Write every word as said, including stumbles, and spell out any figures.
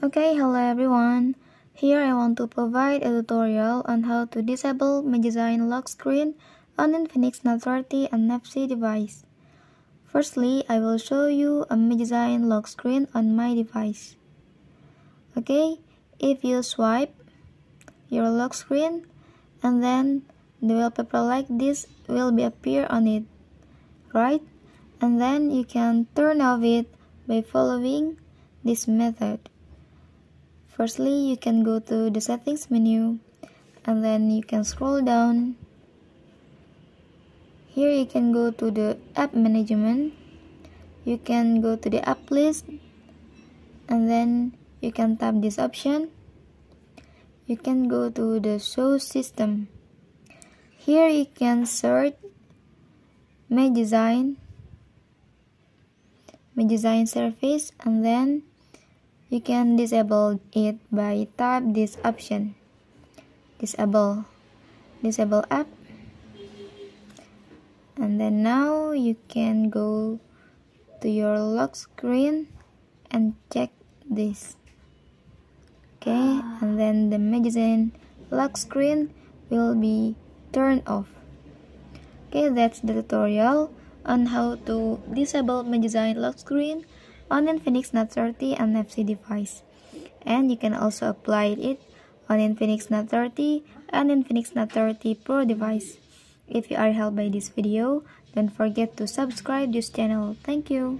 Okay, hello everyone. Here I want to provide a tutorial on how to disable Magazine Lock Screen on Infinix Note thirty N F C device. Firstly, I will show you a Magazine Lock Screen on my device. Okay, if you swipe your lock screen and then the wallpaper like this will be appear on it, right? And then you can turn off it by following this method. Firstly, you can go to the settings menu and then you can scroll down. Here you can go to the app management. You can go to the app list and then you can tap this option. You can go to the show system. Here you can search Magazine, Magazine service, and then you can disable it by tap this option, disable disable app, and then now you can go to your lock screen and check this. Okay, and then the Magazine lock screen will be turned off. Okay, that's the tutorial on how to disable Magazine lock screen on Infinix Note thirty N F C device, and you can also apply it on Infinix Note thirty and Infinix Note thirty Pro device. If you are helped by this video, don't forget to subscribe this channel. Thank you.